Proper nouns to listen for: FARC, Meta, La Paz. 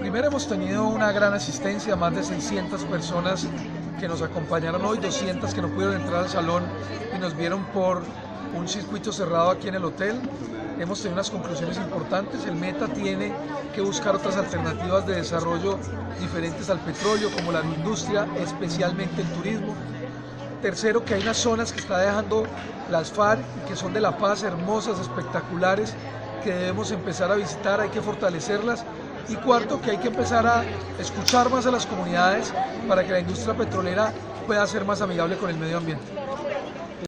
Primero hemos tenido una gran asistencia, más de 600 personas que nos acompañaron hoy, 200 que no pudieron entrar al salón y nos vieron por un circuito cerrado aquí en el hotel. Hemos tenido unas conclusiones importantes. El Meta tiene que buscar otras alternativas de desarrollo diferentes al petróleo, como la agroindustria, especialmente el turismo. Tercero, que hay unas zonas que está dejando las FARC, que son de La Paz, hermosas, espectaculares, que debemos empezar a visitar, hay que fortalecerlas. Y cuarto, que hay que empezar a escuchar más a las comunidades para que la industria petrolera pueda ser más amigable con el medio ambiente.